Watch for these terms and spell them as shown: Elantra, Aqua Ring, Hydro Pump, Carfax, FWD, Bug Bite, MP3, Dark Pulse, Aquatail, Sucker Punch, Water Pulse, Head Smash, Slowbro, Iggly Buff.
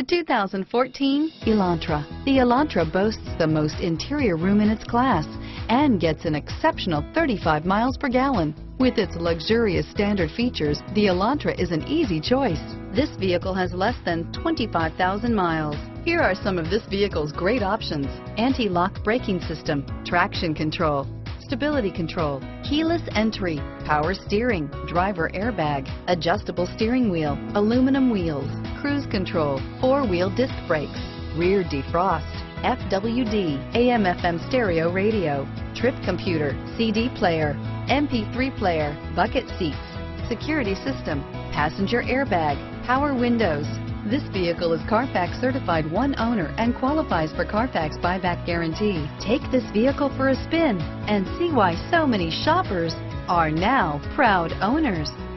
The 2014 Elantra. The Elantra boasts the most interior room in its class and gets an exceptional 35 miles per gallon. With its luxurious standard features, the Elantra is an easy choice. This vehicle has less than 25,000 miles. Here are some of this vehicle's great options: anti-lock braking system, traction control, stability control, keyless entry, power steering, driver airbag, adjustable steering wheel, aluminum wheels, cruise control, four-wheel disc brakes, rear defrost, FWD, AM/FM stereo radio, trip computer, CD player, MP3 player, bucket seats, security system, passenger airbag, power windows. This vehicle is Carfax certified one owner and qualifies for Carfax buyback guarantee. Take this vehicle for a spin and see why so many shoppers are now proud owners.